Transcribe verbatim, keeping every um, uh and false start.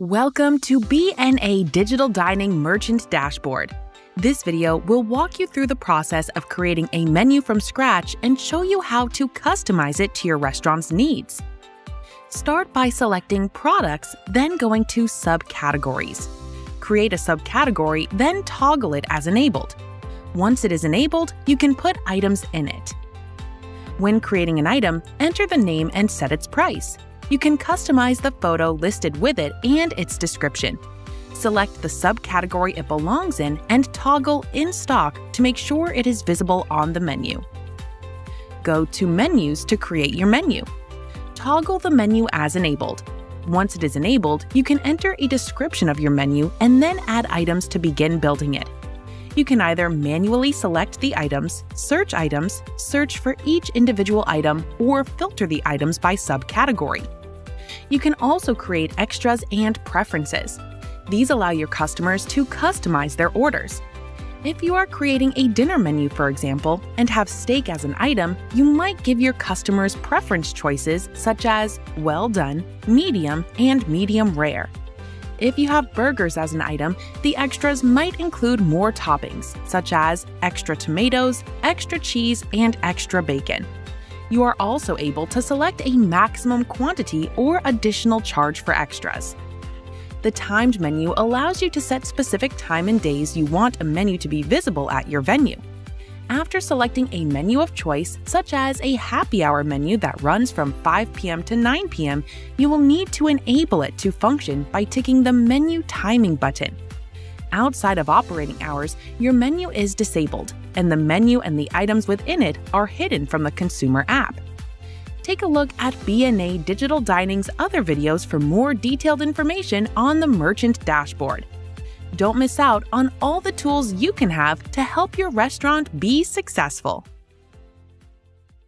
Welcome to B N A Digital Dining Merchant Dashboard. This video will walk you through the process of creating a menu from scratch and show you how to customize it to your restaurant's needs. Start by selecting products, then going to subcategories. Create a subcategory, then toggle it as enabled. Once it is enabled, you can put items in it. When creating an item, enter the name and set its price. You can customize the photo listed with it and its description. Select the subcategory it belongs in and toggle In Stock to make sure it is visible on the menu. Go to Menus to create your menu. Toggle the menu as enabled. Once it is enabled, you can enter a description of your menu and then add items to begin building it. You can either manually select the items, search items, search for each individual item, or filter the items by subcategory. You can also create extras and preferences. These allow your customers to customize their orders. If you are creating a dinner menu, for example, and have steak as an item, you might give your customers preference choices such as well done, medium, and medium rare. If you have burgers as an item, the extras might include more toppings, such as extra tomatoes, extra cheese, and extra bacon. You are also able to select a maximum quantity or additional charge for extras. The timed menu allows you to set specific time and days you want a menu to be visible at your venue. After selecting a menu of choice, such as a happy hour menu that runs from five p m to nine p m, you will need to enable it to function by ticking the menu timing button. Outside of operating hours, your menu is disabled, and the menu and the items within it are hidden from the consumer app. Take a look at B N A Digital Dining's other videos for more detailed information on the merchant dashboard. Don't miss out on all the tools you can have to help your restaurant be successful.